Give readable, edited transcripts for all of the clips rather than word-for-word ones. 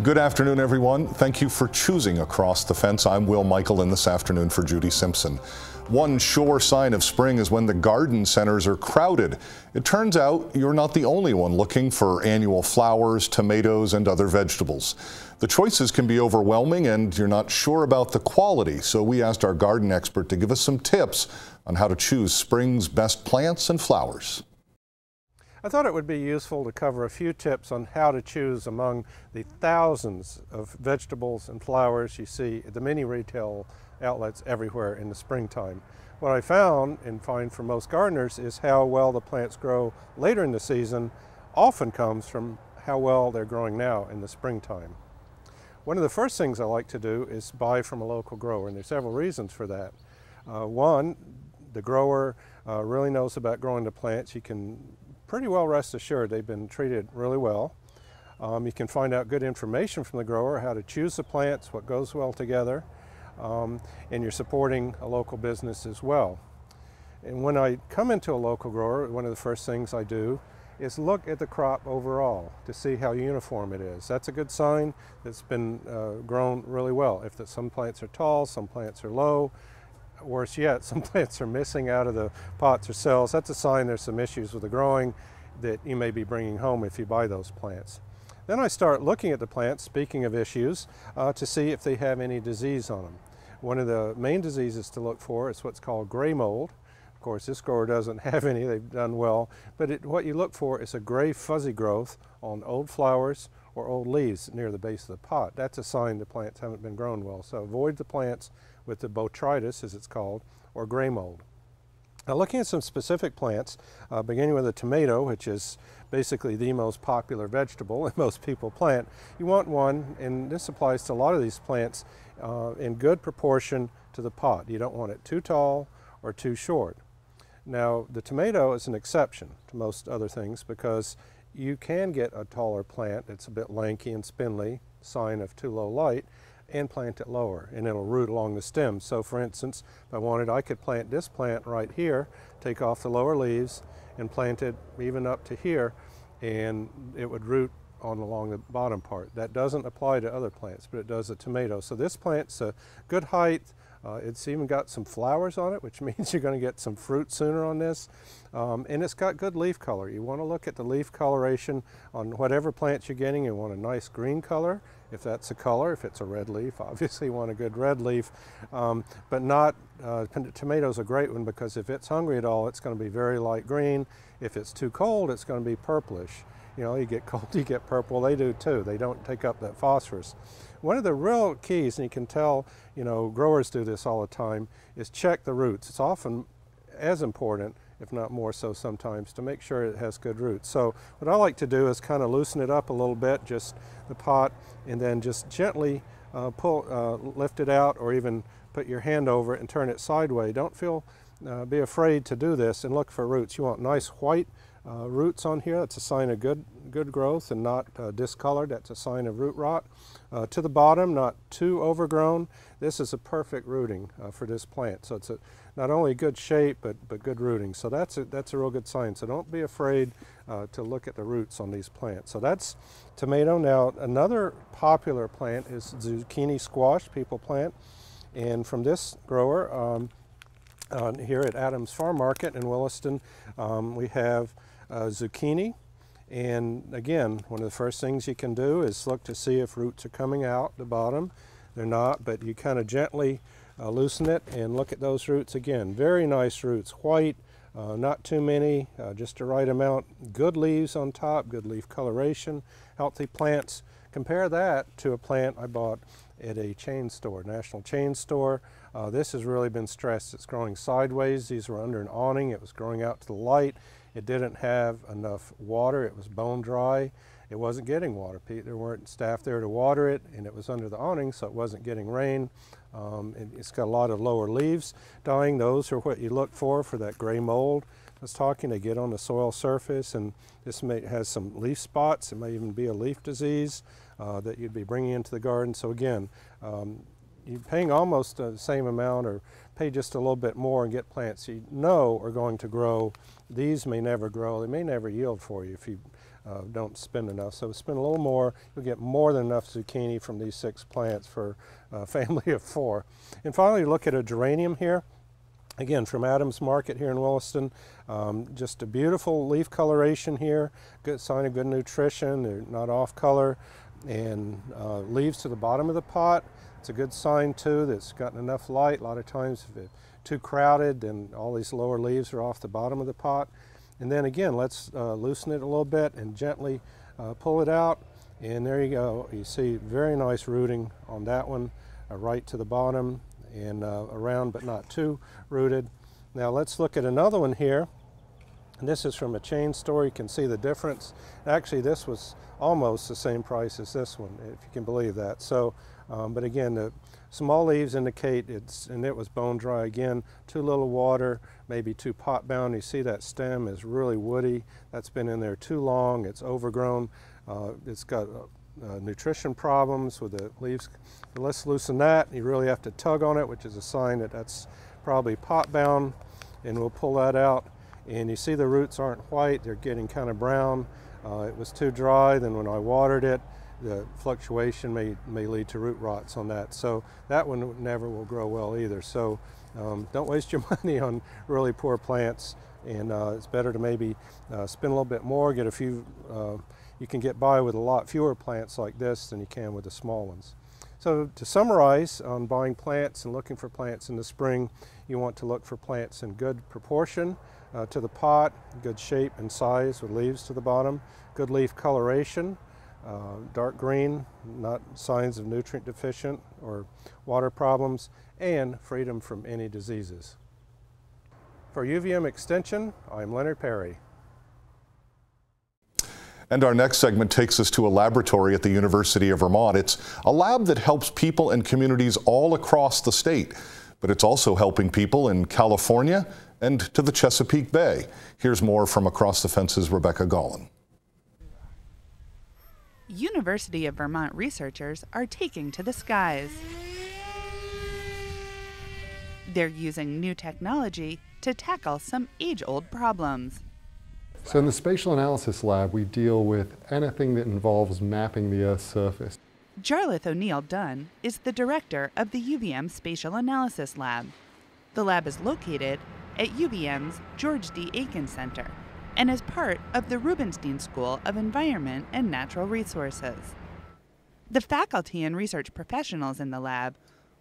Good afternoon, everyone. Thank you for choosing Across the Fence. I'm Will Michael, and this afternoon for Judy Simpson. One sure sign of spring is when the garden centers are crowded. It turns out you're not the only one looking for annual flowers, tomatoes, and other vegetables. The choices can be overwhelming, and you're not sure about the quality, so we asked our garden expert to give us some tips on how to choose spring's best plants and flowers. I thought it would be useful to cover a few tips on how to choose among the thousands of vegetables and flowers you see at the many retail outlets everywhere in the springtime. What I found and find for most gardeners is how well the plants grow later in the season often comes from how well they're growing now in the springtime. One of the first things I like to do is buy from a local grower, and there's several reasons for that. One, the grower really knows about growing the plants. You can pretty well rest assured they've been treated really well. You can find out good information from the grower, how to choose the plants, what goes well together, and you're supporting a local business as well. And when I come into a local grower, one of the first things I do is look at the crop overall to see how uniform it is. That's a good sign that's been grown really well. If some plants are tall, some plants are low, worse yet, some plants are missing out of the pots or cells. That's a sign there's some issues with the growing that you may be bringing home if you buy those plants. Then I start looking at the plants, speaking of issues, to see if they have any disease on them. One of the main diseases to look for is what's called gray mold. Of course, this grower doesn't have any, they've done well, but what you look for is a gray fuzzy growth on old flowers or old leaves near the base of the pot. That's a sign the plants haven't been grown well, so avoid the plants with the botrytis, as it's called, or gray mold. Now, looking at some specific plants, beginning with a tomato, which is basically the most popular vegetable that most people plant, you want one, and this applies to a lot of these plants, in good proportion to the pot. You don't want it too tall or too short. Now, the tomato is an exception to most other things because you can get a taller plant that's a bit lanky and spindly, sign of too low light, and plant it lower, and it'll root along the stem. So for instance, if I wanted, I could plant this plant right here, take off the lower leaves, and plant it even up to here, and it would root on along the bottom part. That doesn't apply to other plants, but it does a tomato. So this plant's a good height. It's even got some flowers on it, which means you're going to get some fruit sooner on this. And it's got good leaf color. You want to look at the leaf coloration on whatever plants you're getting. You want a nice green color, if that's a color. If it's a red leaf, obviously you want a good red leaf, but not, tomato's a great one because if it's hungry at all, it's going to be very light green. If it's too cold, it's going to be purplish. You know, you get cold, you get purple. They do too. They don't take up that phosphorus. One of the real keys, and you can tell, you know, growers do this all the time, is check the roots. It's often as important, if not more so sometimes, to make sure it has good roots. So what I like to do is kind of loosen it up a little bit, just the pot, and then just gently lift it out, or even put your hand over it and turn it sideways. Don't be afraid to do this and look for roots. You want nice white roots on here. That's a sign of good growth and not discolored. That's a sign of root rot. To the bottom, not too overgrown. This is a perfect rooting for this plant. So it's not only good shape, but good rooting. So that's a real good sign. So don't be afraid to look at the roots on these plants. So that's tomato. Now, another popular plant is zucchini squash, people plant. And from this grower here at Adams Farm Market in Williston, we have zucchini, and again, one of the first things you can do is look to see if roots are coming out the bottom. They're not, but you kind of gently loosen it and look at those roots again. Very nice roots, white, not too many, just the right amount. Good leaves on top, good leaf coloration, healthy plants. Compare that to a plant I bought at a chain store, national chain store. This has really been stressed. It's growing sideways. These were under an awning. It was growing out to the light. It didn't have enough water. It was bone dry. It wasn't getting water. There weren't staff there to water it, and it was under the awning, so it wasn't getting rain. It's got a lot of lower leaves dying. Those are what you look for that gray mold I was talking. They get on the soil surface, and this has some leaf spots. It may even be a leaf disease that you'd be bringing into the garden. So again, you're paying almost the same amount, or pay just a little bit more, and get plants you know are going to grow. These may never grow. They may never yield for you if you don't spend enough. So spend a little more, you'll get more than enough zucchini from these 6 plants for a family of 4. And finally, look at a geranium here. Again, from Adams Market here in Williston, just a beautiful leaf coloration here, good sign of good nutrition, they're not off color, and leaves to the bottom of the pot. It's a good sign too that it's gotten enough light. A lot of times if it's too crowded, then all these lower leaves are off the bottom of the pot. And then again, let's loosen it a little bit and gently pull it out, and there you go. You see very nice rooting on that one, right to the bottom, and around but not too rooted. Now let's look at another one here, and this is from a chain store. You can see the difference. Actually, this was almost the same price as this one, if you can believe that. So but again, the small leaves indicate it's, and it was bone dry again, too little water, maybe too pot bound. You see that stem is really woody, that's been in there too long, it's overgrown, it's got nutrition problems with the leaves. Let's loosen that. You really have to tug on it, which is a sign that that's probably pot bound, and we'll pull that out. And you see the roots aren't white, they're getting kind of brown. It was too dry, then when I watered it, the fluctuation may lead to root rots on that. So that one never will grow well either. So don't waste your money on really poor plants, and it's better to maybe spend a little bit more, get a few you can get by with a lot fewer plants like this than you can with the small ones. So to summarize on buying plants and looking for plants in the spring, you want to look for plants in good proportion to the pot, good shape and size with leaves to the bottom, good leaf coloration, dark green, not signs of nutrient deficient or water problems, and freedom from any diseases. For UVM Extension, I'm Leonard Perry. And our next segment takes us to a laboratory at the University of Vermont. It's a lab that helps people and communities all across the state, but it's also helping people in California and to the Chesapeake Bay. Here's more from Across the Fence's Rebecca Gollin. University of Vermont researchers are taking to the skies. They're using new technology to tackle some age-old problems. So in the spatial analysis lab, we deal with anything that involves mapping the Earth's surface. Jarlath O'Neill Dunn is the director of the UVM Spatial Analysis Lab. The lab is located at UVM's George D. Aiken Center and is part of the Rubenstein School of Environment and Natural Resources. The faculty and research professionals in the lab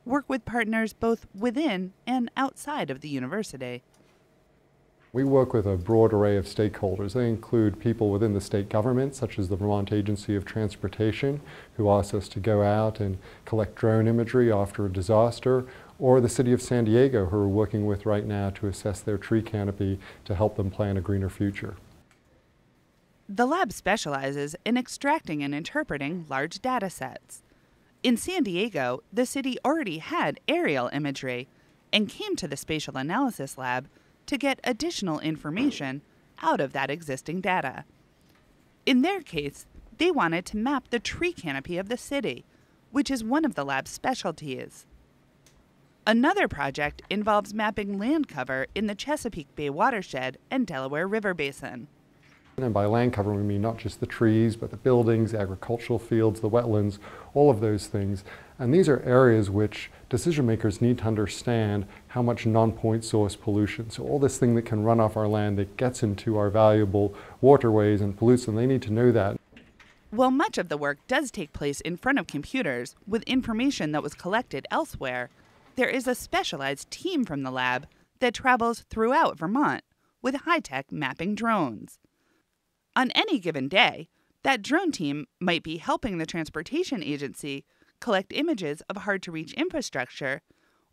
work with partners both within and outside of the university. We work with a broad array of stakeholders. They include people within the state government, such as the Vermont Agency of Transportation, who asks us to go out and collect drone imagery after a disaster, or the City of San Diego, who we're working with right now to assess their tree canopy to help them plan a greener future. The lab specializes in extracting and interpreting large data sets. In San Diego, the city already had aerial imagery and came to the Spatial Analysis Lab to get additional information out of that existing data. In their case, they wanted to map the tree canopy of the city, which is one of the lab's specialties. Another project involves mapping land cover in the Chesapeake Bay watershed and Delaware River Basin. And by land cover, we mean not just the trees, but the buildings, agricultural fields, the wetlands, all of those things. And these are areas which decision makers need to understand how much non-point source pollution. So all this thing that can run off our land that gets into our valuable waterways and pollutes them, they need to know that. While much of the work does take place in front of computers with information that was collected elsewhere, there is a specialized team from the lab that travels throughout Vermont with high-tech mapping drones. On any given day, that drone team might be helping the transportation agency collect images of hard-to-reach infrastructure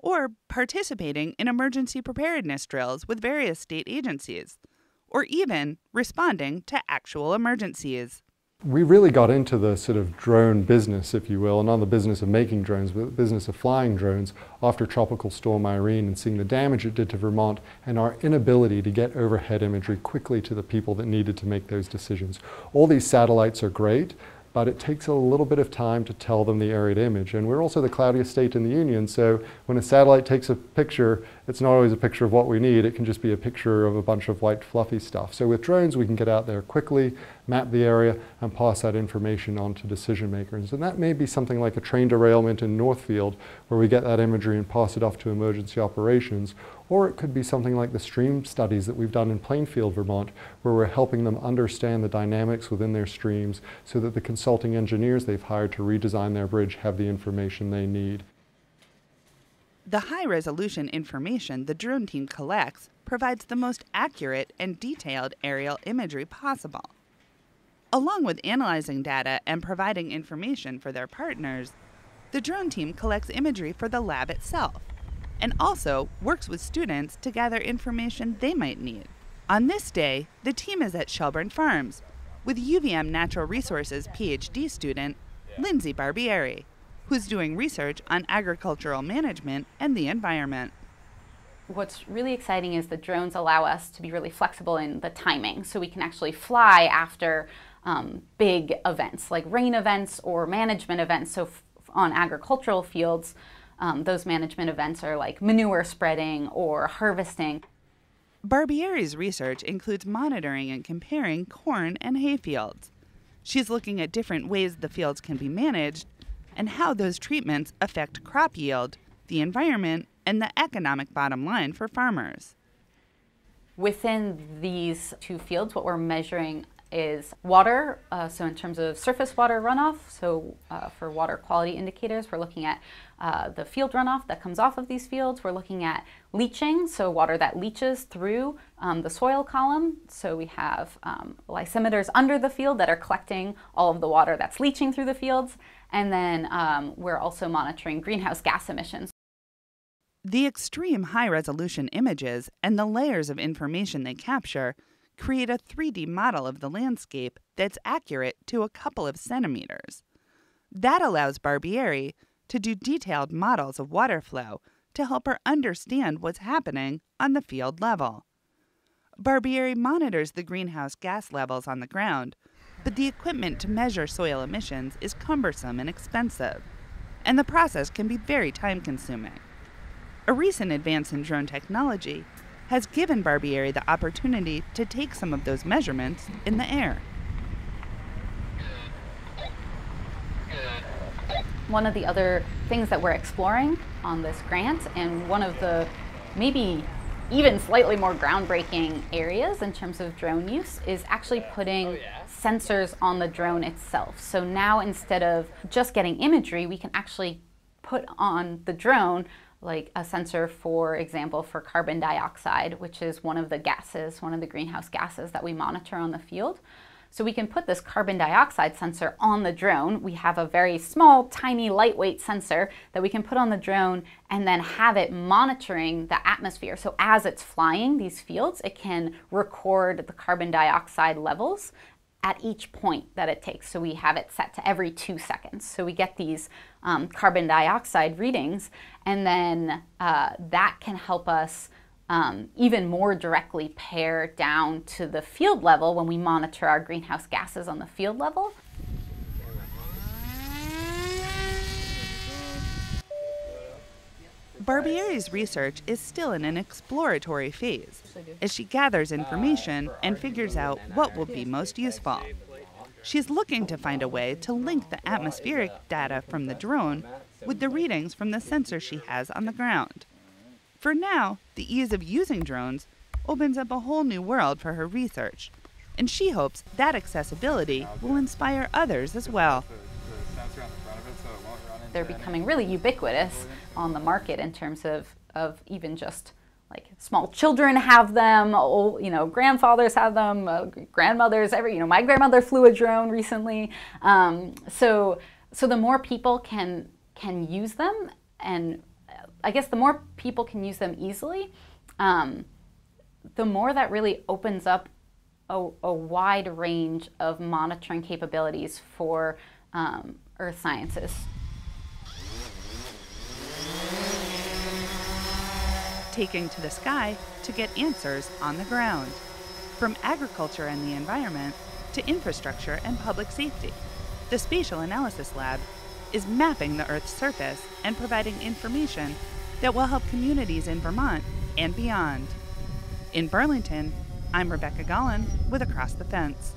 or participating in emergency preparedness drills with various state agencies, or even responding to actual emergencies. We really got into the sort of drone business, if you will, and not the business of making drones, but the business of flying drones after Tropical Storm Irene and seeing the damage it did to Vermont and our inability to get overhead imagery quickly to the people that needed to make those decisions. All these satellites are great, but it takes a little bit of time to tell them the area to image. And we're also the cloudiest state in the union, so when a satellite takes a picture, it's not always a picture of what we need. It can just be a picture of a bunch of white fluffy stuff. So with drones, we can get out there quickly, map the area, and pass that information on to decision makers. And that may be something like a train derailment in Northfield, where we get that imagery and pass it off to emergency operations. Or it could be something like the stream studies that we've done in Plainfield, Vermont, where we're helping them understand the dynamics within their streams so that the consulting engineers they've hired to redesign their bridge have the information they need. The high-resolution information the drone team collects provides the most accurate and detailed aerial imagery possible. Along with analyzing data and providing information for their partners, the drone team collects imagery for the lab itself, and also works with students to gather information they might need. On this day, the team is at Shelburne Farms with UVM Natural Resources PhD student Lindsay Barbieri, who's doing research on agricultural management and the environment. What's really exciting is the drones allow us to be really flexible in the timing, so we can actually fly after big events like rain events or management events. So on agricultural fields, those management events are like manure spreading or harvesting. Barbieri's research includes monitoring and comparing corn and hay fields. She's looking at different ways the fields can be managed and how those treatments affect crop yield, the environment, and the economic bottom line for farmers. Within these two fields, what we're measuring is water, so in terms of surface water runoff, so for water quality indicators, we're looking at the field runoff that comes off of these fields. We're looking at leaching, so water that leaches through the soil column. So we have lysimeters under the field that are collecting all of the water that's leaching through the fields. And then we're also monitoring greenhouse gas emissions. The extreme high-resolution images and the layers of information they capture create a 3D model of the landscape that's accurate to a couple of centimeters. That allows Barbieri to do detailed models of water flow to help her understand what's happening on the field level. Barbieri monitors the greenhouse gas levels on the ground, but the equipment to measure soil emissions is cumbersome and expensive, and the process can be very time-consuming. A recent advance in drone technology has given Barbieri the opportunity to take some of those measurements in the air. One of the other things that we're exploring on this grant, and one of the maybe even slightly more groundbreaking areas in terms of drone use, is actually putting sensors on the drone itself. So now, instead of just getting imagery, we can actually put on the drone like a sensor, for example, for carbon dioxide, which is one of the gases, one of the greenhouse gases that we monitor on the field. So we can put this carbon dioxide sensor on the drone. We have a very small, tiny, lightweight sensor that we can put on the drone and then have it monitoring the atmosphere. So as it's flying these fields, it can record the carbon dioxide levels at each point that it takes. So we have it set to every 2 seconds. So we get these carbon dioxide readings, and then that can help us even more directly pare down to the field level when we monitor our greenhouse gases on the field level. Barbieri's research is still in an exploratory phase as she gathers information and figures out what will be most useful. She's looking to find a way to link the atmospheric data from the drone with the readings from the sensor she has on the ground. For now, the ease of using drones opens up a whole new world for her research, and she hopes that accessibility will inspire others as well. They're becoming really ubiquitous on the market in terms of even just like small children have them, old, grandfathers have them, grandmothers, my grandmother flew a drone recently. So the more people can use them, and I guess the more people can use them easily, the more that really opens up a wide range of monitoring capabilities for earth sciences. Taking to the sky to get answers on the ground, from agriculture and the environment to infrastructure and public safety. The Spatial Analysis Lab is mapping the Earth's surface and providing information that will help communities in Vermont and beyond. In Burlington, I'm Rebecca Gollin with Across the Fence.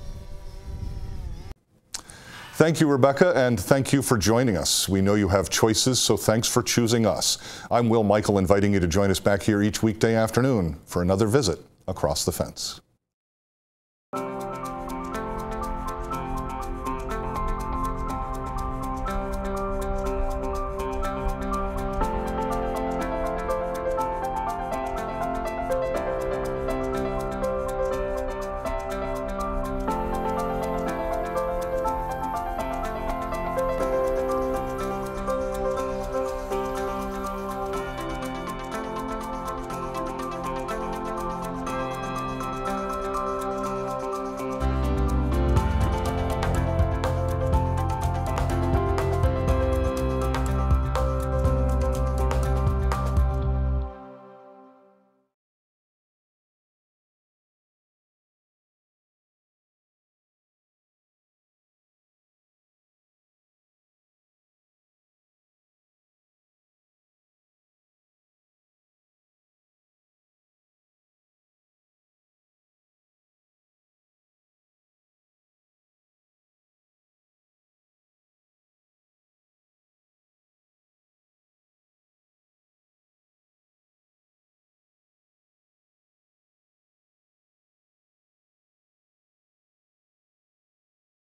Thank you, Rebecca, and thank you for joining us. We know you have choices, so thanks for choosing us. I'm Will Michael, inviting you to join us back here each weekday afternoon for another visit Across the Fence.